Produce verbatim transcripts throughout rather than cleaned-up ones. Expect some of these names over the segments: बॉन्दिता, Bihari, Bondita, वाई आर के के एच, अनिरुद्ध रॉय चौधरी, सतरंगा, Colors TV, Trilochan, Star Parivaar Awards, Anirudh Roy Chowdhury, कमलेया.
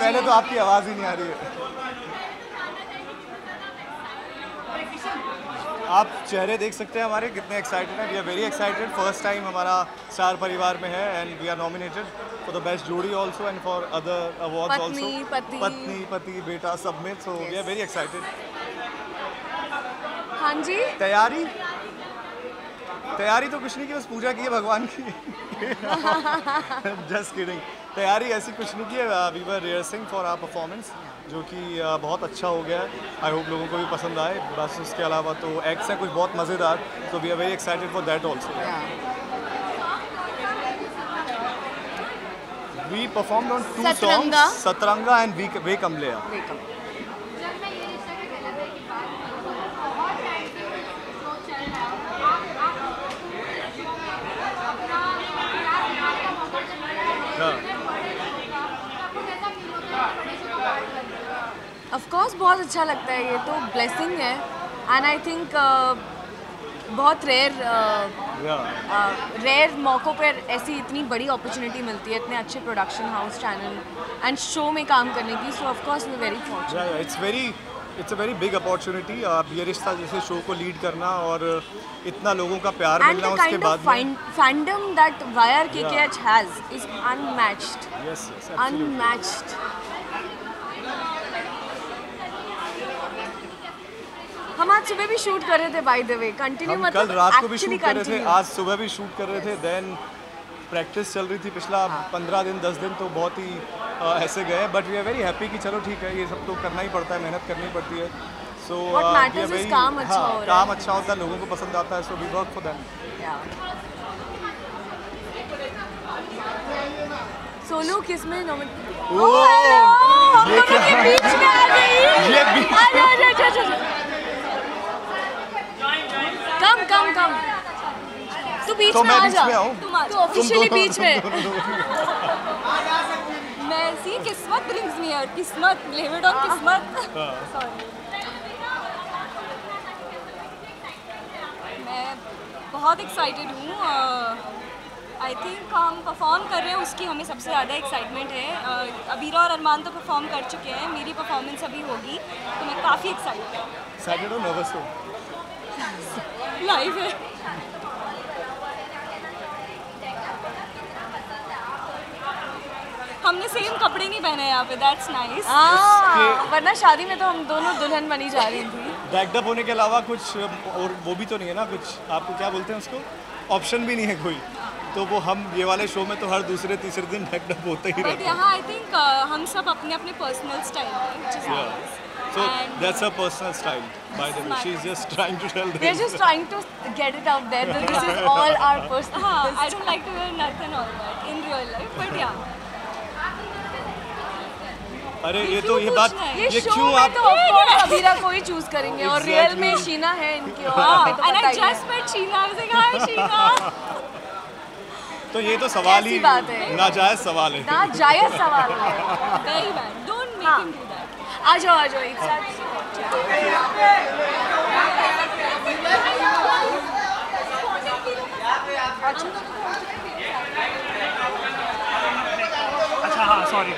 पहले तो आपकी आवाज़ ही नहीं आ रही है। आप चेहरे देख सकते हैं हमारे कितने एक्साइटेड हैं। We are very excited. First time हमारा स्टार परिवार में है and we are nominated for the best जोड़ी also and for other awards also, पत्नी पति बेटा सब में। So we are very excited. हाँ जी, तैयारी तैयारी तो कुछ नहीं की, बस पूजा की है भगवान की। Just kidding. तैयारी ऐसी कुछ नहीं की है। We were rehearsing for our performance जो कि बहुत अच्छा हो गया है। आई होप लोगों को भी पसंद आए। बस उसके अलावा तो एक्ट्स हैं कुछ बहुत मज़ेदार, so we are very excited for that also. We performed on two songs, सतरंगा and Ve कमलेया। Of course बहुत अच्छा लगता है, ये तो ब्लेसिंग है एंड आई थिंक बहुत रेयर रेयर मौक़ों पर ऐसी इतनी बड़ी अपॉर्चुनिटी मिलती है इतने अच्छे production house, channel and show में काम करने की। So of course we very fortunate. It's very it's a very big opportunity. आप ये रिश्ता जैसे शो को लीड करना और इतना लोगों का प्यार मिलना उसके बाद। And the kind of fandom that वाई आर के के एच has is unmatched. Yes yes, unmatched. हम आज सुबह भी शूट कर रहे थे बाय द वे, कंटिन्यू मतलब कल रात को भी शूट कर रहे थे, आज सुबह भी शूट कर रहे थे। देन प्रैक्टिस चल रही थी पिछला पंद्रह दिन दस दिन तो बहुत ही आ, ऐसे गए। But we are very happy कि चलो ठीक है, ये सब तो करना ही पड़ता है, मेहनत करनी पड़ती है। सो so, काम अच्छा हाँ, हो रहा काम अच्छा होता है, लोगों को पसंद आता है। So we work for that. Sonu किस में नॉमिनेट? कम कम कम तू बीच में आ जा, तू ऑफिशियली बीच में। मैं सी किस्मत ब्रिंग्स मी हियर, किस्मत ब्लेम इट ऑन किस्मत। सॉरी, मैं बहुत एक्साइटेड हूँ। आई थिंक हम परफॉर्म कर रहे हैं उसकी हमें सबसे ज़्यादा एक्साइटमेंट है। अबीरा और अरमान तो परफॉर्म कर चुके हैं, मेरी परफॉर्मेंस अभी होगी तो मैं काफ़ी एक्साइटेड हूँ। एक्साइटेड हो, नर्वस हो? लाइव है। हमने सेम कपड़े नहीं पहने यहाँ पे, दैट्स नाइस। वरना शादी में तो हम दोनों दुल्हन बनी जा रही थी। बैकड अप होने के अलावा कुछ और वो भी तो नहीं है ना, कुछ आपको क्या बोलते हैं उसको, ऑप्शन भी नहीं है कोई। तो वो हम ये वाले शो में तो हर दूसरे तीसरे दिन बैकड अप होते ही रहते हैं। यहाँ आई थिंक हम सब अपने अपने पर्सनल स्टाइल में। So that's her personal style. By the way, she's just trying to tell them. They're just trying to get it out there that this is all our personal. Haan, I don't like to wear nothing all that in real life, but yeah. अरे ये तो ये बात ये क्यों आप तो of course Abira को ही चूज करेंगे और रियल में शीना है इनकी। और and I just met Sheena. I was like, hi Sheena. तो ये तो सवाल ही नाजायज सवाल है। नाजायज सवाल है। Very bad. Don't make him do that. आ जाओ आ जाओ एक साथ। अच्छा हाँ, सॉरी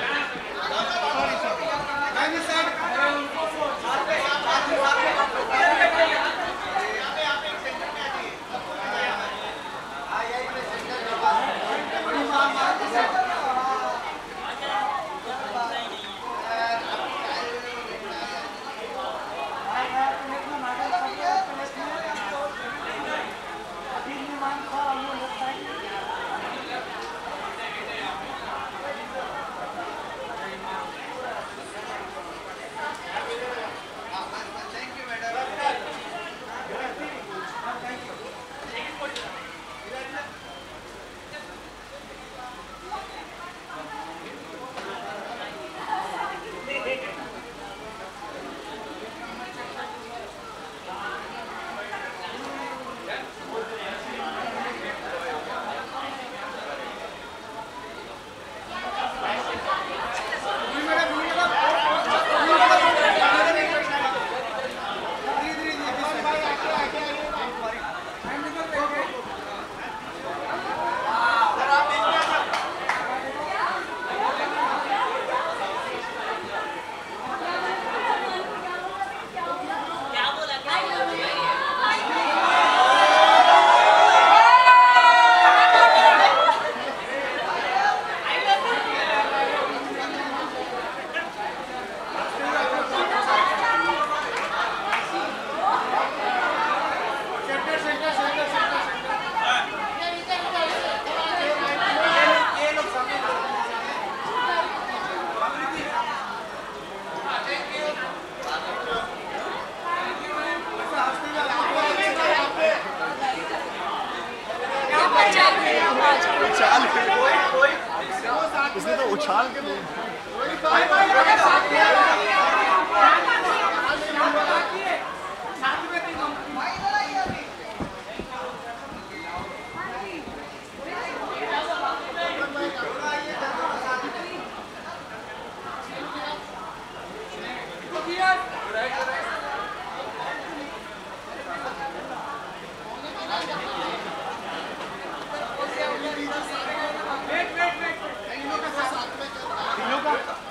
होगा।